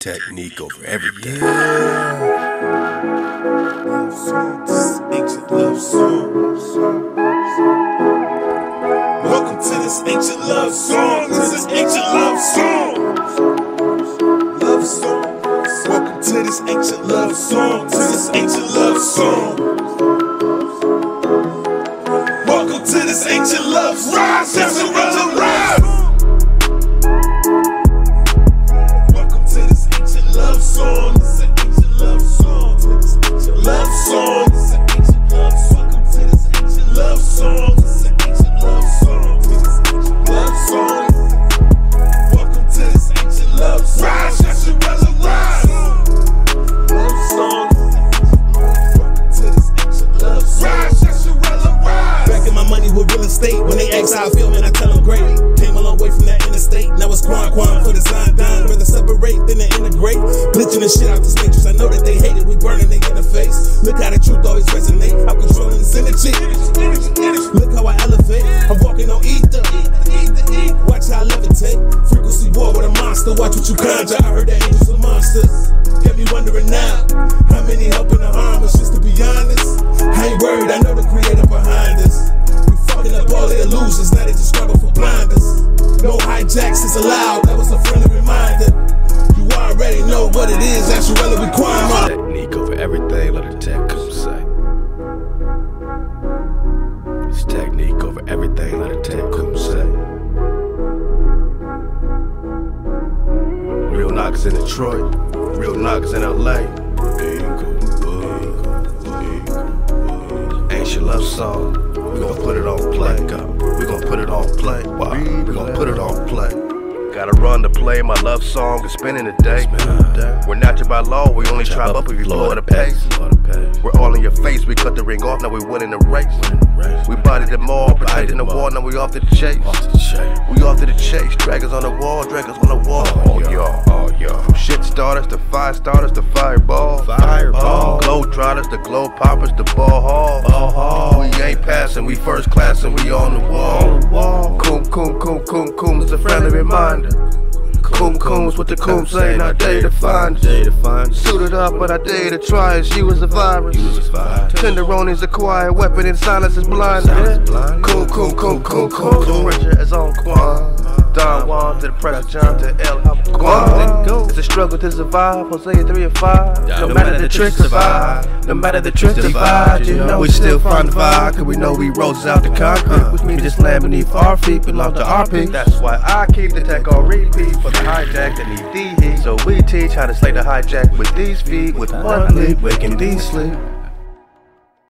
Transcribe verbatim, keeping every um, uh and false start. Technique over everything. Yeah. Love song. This ancient love song. Welcome to this ancient love song. This is ancient love song. Love song. Welcome to this ancient love song. To this ancient love song. Welcome to this ancient love song. Rise, that's a rise, rise. When they ask how I feel, man, I tell them great. Came a long way from that interstate. Now it's quan quan for the sign down. Rather separate than to integrate. Glitching the shit out this matrix. I know that they hate it. We burning they in the face. Look how the truth always resonate. I'm controlling this energy. Look how I elevate. I'm walking on ether. Watch how I levitate. Frequency war with a monster. Watch what you conjure. I heard that angels are monsters. Got me wondering now. How many helping the harm? It's just to be honest. I ain't worried. I know the creator behind us. Up all the illusions, now they just struggle for blinders. No hijacks is allowed, that was a friendly reminder. You already know what it is, that's your relevant crime. Technique over everything, let the tech come say. It's technique over everything, let the tech come say. Real knockers in Detroit, real knockers in L A. Ancient love song. We gon' put it on play. We gon' put it on play. Wow. We gon' put it on play. Gotta run to play. My love song is spinning today. We're natural by law. We only chop up if you blow the pace. We're all in your face. We cut the ring off. Now we winning the race. We bodied them all. Protecting the wall. Now we off to the chase. We off to the chase. Dragons on the wall. Dragons on the wall. All y'all. All y'all. From shit starters to fire starters to fireball. Fireball. Glow trotters to glow poppers to ball hall. Ball hall. Passing, we first class and we on the wall. Coom, coom, coom, coom, coom is a friendly reminder. Coom, coom's what the coom say, not day to find her. Suited up, but I dare to try it, she was a virus. Tenderoni's a quiet weapon and silence is blinded. Coom, coom, coom, coom, coom, coom, Richard is on Quan. Don Juan to the press, John to El Quan. It's a struggle to survive, Hosea three and five. No matter the tricks, survive. No matter the trick divide, you know we still find the vibe. Cause we know we rose out the concrete, which means this land beneath our feet belongs to our peak. That's why I keep the tech on repeat for the hijack that need the heat. So we teach how to slay the hijack with these feet. With one leap, waking these sleep.